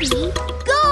Ready, go! Ready, go! Ready, go!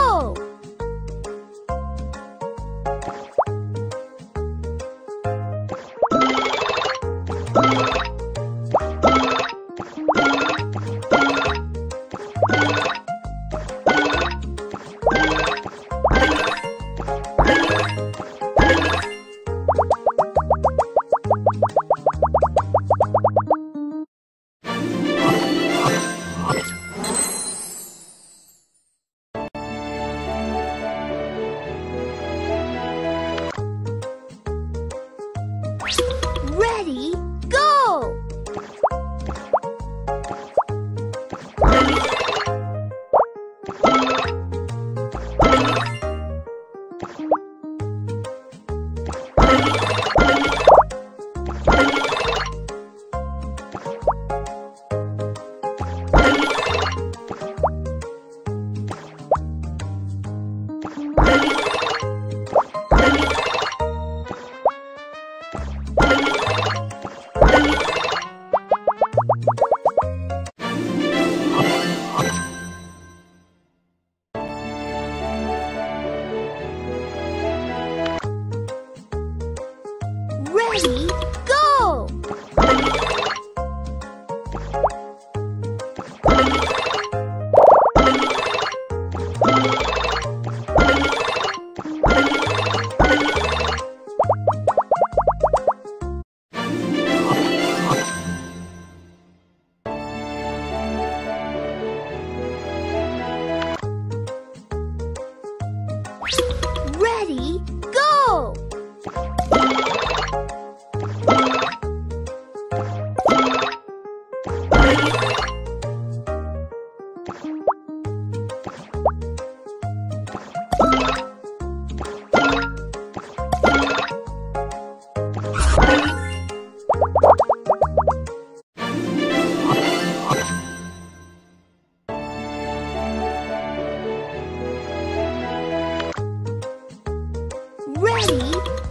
Ready,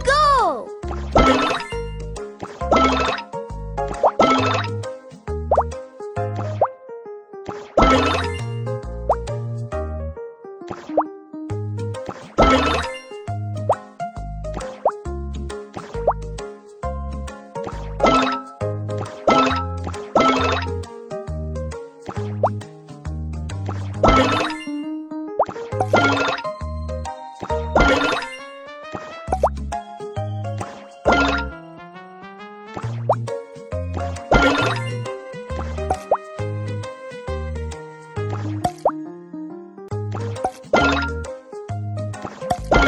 go! Ready, go!